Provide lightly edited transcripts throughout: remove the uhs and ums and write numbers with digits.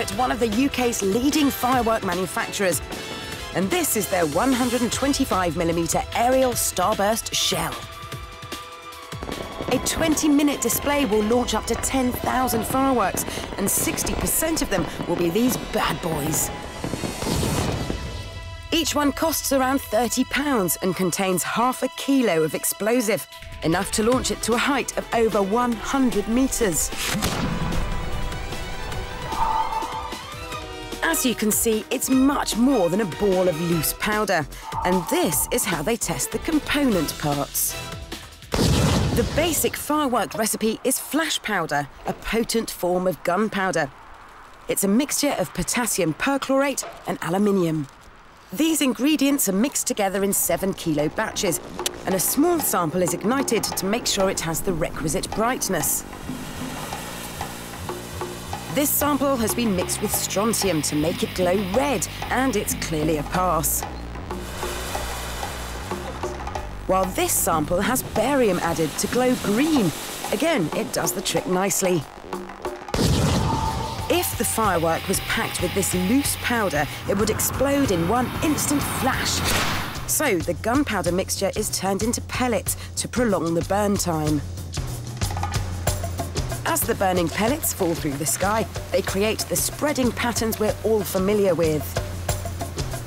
at one of the UK's leading firework manufacturers. And this is their 125mm aerial starburst shell. A 20-minute display will launch up to 10,000 fireworks, and 60% of them will be these bad boys. Each one costs around £30 and contains half a kilo of explosive, enough to launch it to a height of over 100 metres. As you can see, it's much more than a ball of loose powder. And this is how they test the component parts. The basic firework recipe is flash powder, a potent form of gunpowder. It's a mixture of potassium perchlorate and aluminium. These ingredients are mixed together in 7 kilo batches, and a small sample is ignited to make sure it has the requisite brightness. This sample has been mixed with strontium to make it glow red, and it's clearly a pass. While this sample has barium added to glow green. Again, it does the trick nicely. If the firework was packed with this loose powder, it would explode in one instant flash. So the gunpowder mixture is turned into pellets to prolong the burn time. As the burning pellets fall through the sky, they create the spreading patterns we're all familiar with.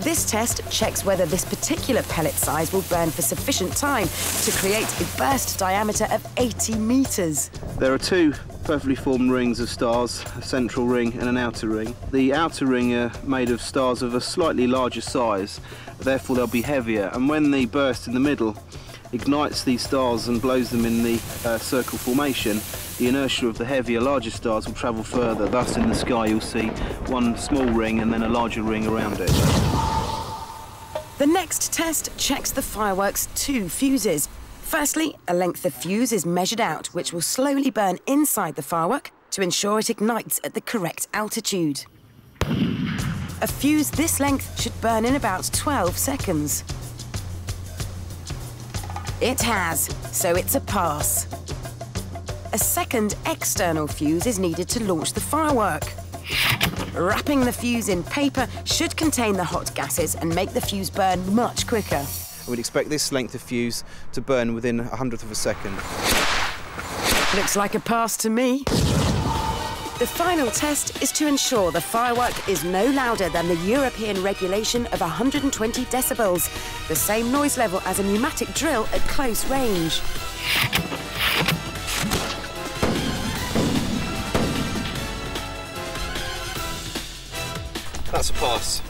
This test checks whether this particular pellet size will burn for sufficient time to create a burst diameter of 80 metres. There are two perfectly formed rings of stars, a central ring and an outer ring. The outer ring are made of stars of a slightly larger size, therefore they'll be heavier, and when the burst in the middle ignites these stars and blows them in the circle formation, the inertia of the heavier, larger stars will travel further. Thus, in the sky, you'll see one small ring and then a larger ring around it. The next test checks the fireworks' two fuses. Firstly, a length of fuse is measured out, which will slowly burn inside the firework to ensure it ignites at the correct altitude. A fuse this length should burn in about 12 seconds. It has, so it's a pass. A second external fuse is needed to launch the firework. Wrapping the fuse in paper should contain the hot gases and make the fuse burn much quicker. I would expect this length of fuse to burn within 1/100 of a second. Looks like a pass to me. The final test is to ensure the firework is no louder than the European regulation of 120 decibels, the same noise level as a pneumatic drill at close range. That's a pass.